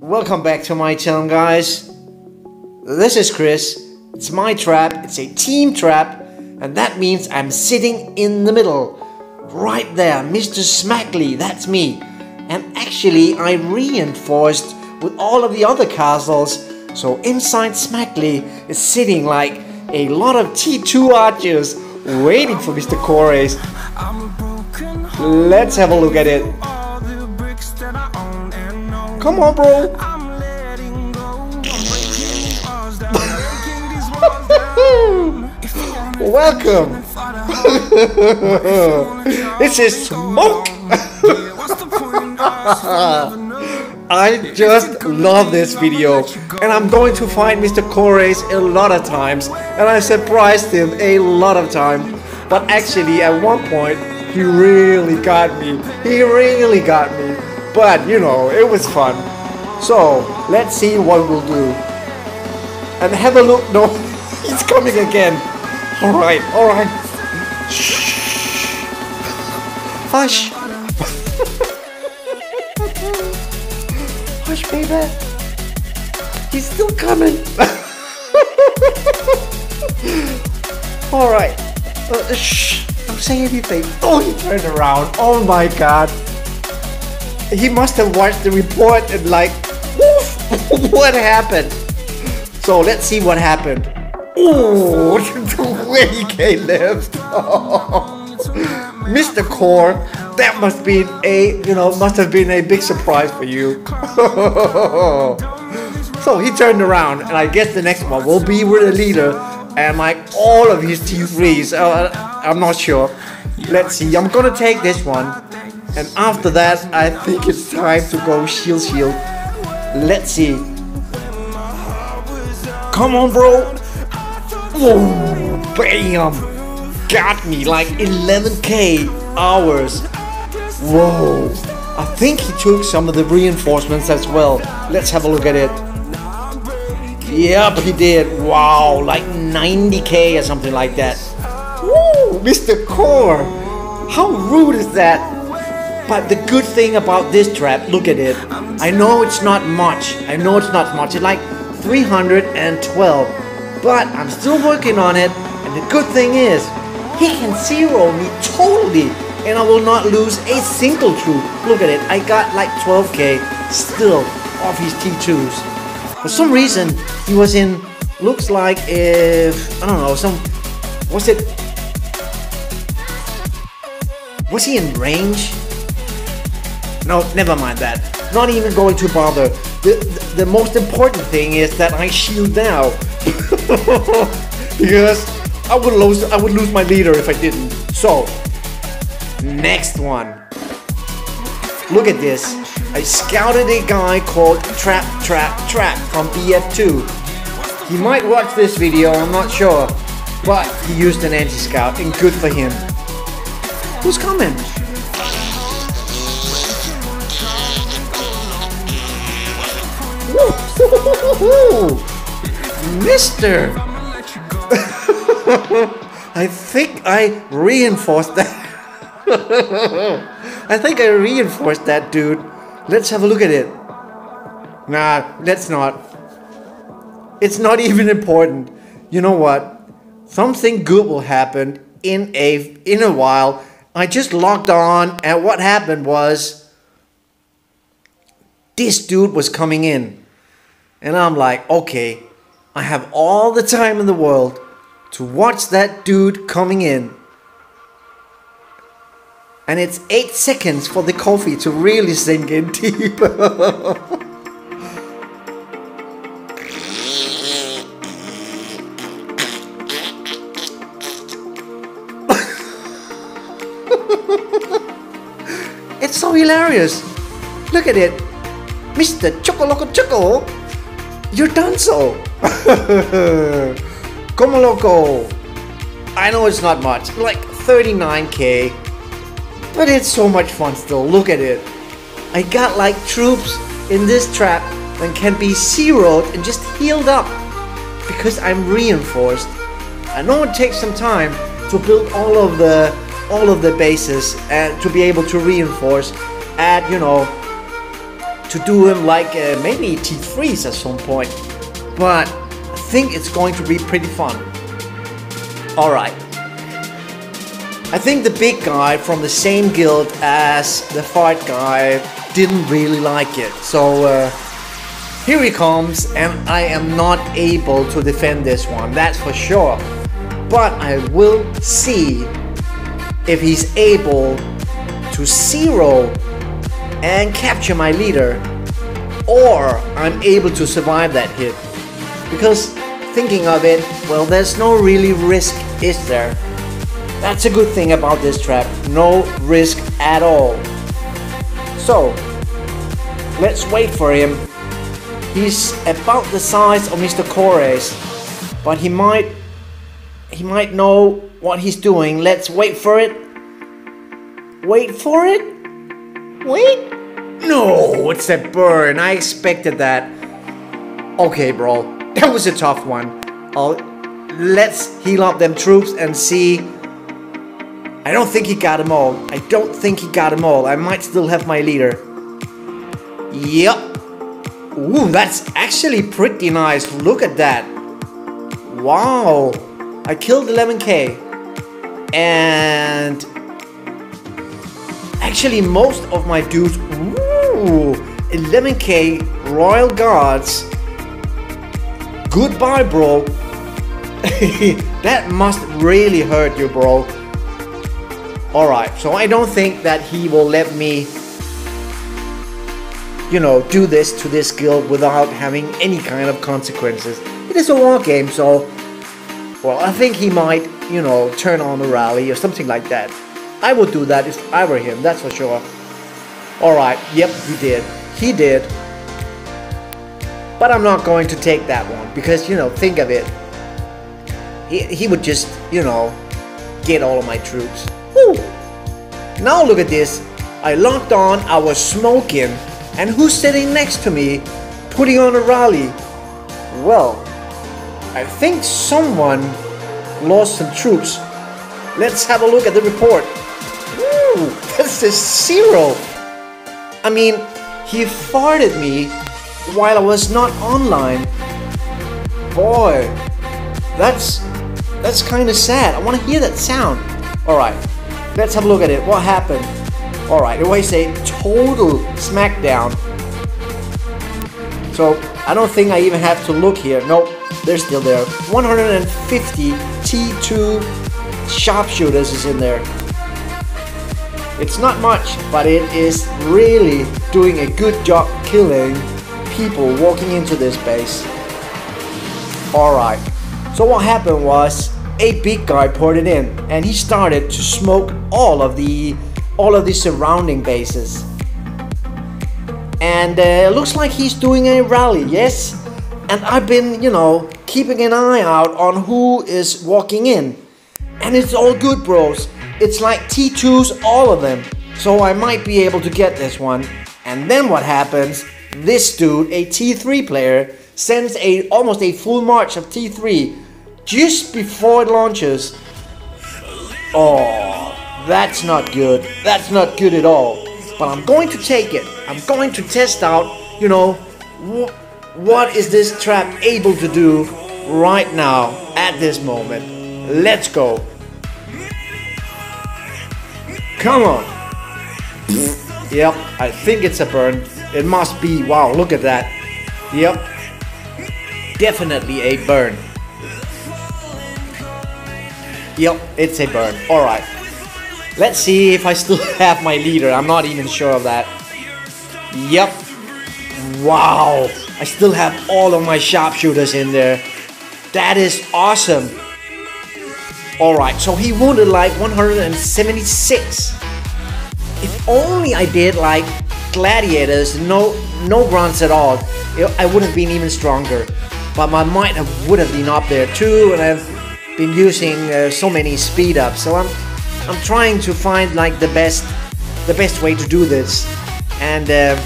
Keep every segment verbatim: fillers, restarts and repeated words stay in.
Welcome back to my channel, guys. This is Chris. It's my trap. It's a team trap, and that means I'm sitting in the middle. Right there, Mister Smackley, that's me. And actually, I reinforced with all of the other castles, so inside Smackley is sitting like a lot of T two archers waiting for Mister Kores. Let's have a look at it. Come on, bro. Welcome. This is smoke. I just love this video, and I'm going to find Mister Kores a lot of times, and I surprised him a lot of times. But actually, at one point, he really got me. He really got me. But you know, it was fun. So let's see what we'll do. And have a look. No, he's coming again. All right, all right. Shh. Hush. Hush, baby. He's still coming. All right. Uh, shh. Don't say anything. Oh, he turned around. Oh my God. He must have watched the report and like, woof, what happened? So let's see what happened. Ooh, twenty K left. Oh. Mister Core, that must be a, you know, must have been a big surprise for you. So he turned around, and I guess the next one will be with a leader and like all of his T threes. Uh, I'm not sure. Let's see. I'm gonna take this one. And after that, I think it's time to go shield shield. Let's see. Come on, bro. Whoa, bam. Got me like eleven K hours. Whoa. I think he took some of the reinforcements as well. Let's have a look at it. Yep, he did. Wow, like ninety K or something like that. Woo, Mister Core. How rude is that? But the good thing about this trap, look at it. I know it's not much. I know it's not much. It's like three hundred twelve. But I'm still working on it. And the good thing is, he can zero me totally. And I will not lose a single troop. Look at it. I got like twelve K still off his T twos. For some reason, he was in, looks like if, I don't know, some, was it? Was he in range? No, never mind that. Not even going to bother. The, the, the most important thing is that I shield now. Because I would lose I would lose my leader if I didn't. So, next one. Look at this. I scouted a guy called Trap Trap Trap from B F two. He might watch this video, I'm not sure. But he used an anti-scout, and good for him. Who's coming? Mister! I think I reinforced that. I think I reinforced that dude. Let's have a look at it. Nah, let's not. It's not even important. You know what? Something good will happen in a in a while. I just logged on, and what happened was this dude was coming in. And I'm like, okay, I have all the time in the world to watch that dude coming in. And it's eight seconds for the coffee to really sink in deep. It's so hilarious. Look at it. Mister Chocoloco Choco. You're done so. Como loco. I know it's not much, like thirty-nine K, but it's so much fun still. Look at it. I got like troops in this trap that can be zeroed and just healed up because I'm reinforced. I know it takes some time to build all of the all of the bases and to be able to reinforce at, you know, to do him like uh, maybe T threes at some point, but I think it's going to be pretty fun. Alright. I think the big guy from the same guild as the fight guy didn't really like it, so uh, here he comes, and I am not able to defend this one, that's for sure. But I will see if he's able to zero and capture my leader, or I'm able to survive that hit. Because thinking of it, well, there's no really risk, is there? That's a good thing about this trap, no risk at all. So let's wait for him. He's about the size of Mister Kores, but he might he might know what he's doing. Let's wait for it. Wait for it. Wait. No, it's a burn. I expected that. Okay, bro. That was a tough one. I'll, let's heal up them troops and see. I don't think he got them all. I don't think he got them all. I might still have my leader. Yep. Ooh, that's actually pretty nice. Look at that. Wow. I killed eleven K. And actually most of my dudes, ooh, eleven K Royal Guards. Goodbye, bro. That must really hurt you, bro. Alright, so I don't think that he will let me, you know, do this to this guild without having any kind of consequences. It is a war game, so, well, I think he might, you know, turn on a rally or something like that. I would do that if I were him, that's for sure. Alright, yep, he did. He did. But I'm not going to take that one, because, you know, think of it. He, he would just, you know, get all of my troops. Woo! Now look at this. I locked on, I was smoking. And who's sitting next to me, putting on a rally? Well, I think someone lost some troops. Let's have a look at the report. Ooh, that's a zero. I mean, he farted me while I was not online. Boy, that's that's kind of sad. I want to hear that sound. All right, let's have a look at it. What happened? Alright, it was a total smackdown. So, I don't think I even have to look here. Nope, they're still there. one hundred fifty T two sharpshooters is in there. It's not much, but it is really doing a good job killing people walking into this base. Alright, so what happened was a big guy poured it in, and he started to smoke all of the all of the surrounding bases, and uh, looks like he's doing a rally. Yes, and I've been, you know, keeping an eye out on who is walking in, and it's all good, bros. It's like T twos, all of them, so I might be able to get this one. And then what happens, this dude, a T three player, sends a almost a full march of T three just before it launches. Oh, that's not good. That's not good at all. But I'm going to take it. I'm going to test out, you know, wh what is this trap able to do right now at this moment. Let's go. Come on. Yep, I think it's a burn. It must be. Wow, look at that. Yep. Definitely a burn. Yep, it's a burn. All right. Let's see if I still have my leader. I'm not even sure of that. Yep. Wow. I still have all of my sharpshooters in there. That is awesome. Alright, so he wounded like one hundred seventy-six. If only I did like gladiators, no no grunts at all, I would have been even stronger. But my might have, would have been up there too, and I've been using uh, so many speed ups. So I'm I'm trying to find like the best the best way to do this, and uh,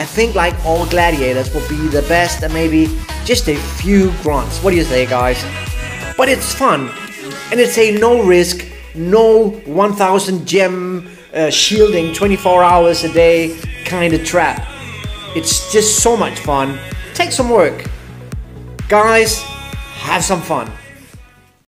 I think like all gladiators will be the best, and maybe just a few grunts. What do you say, guys? But it's fun, and it's a no risk, no one thousand gem uh, shielding twenty-four hours a day kind of trap. It's just so much fun. Take some work. Guys, have some fun.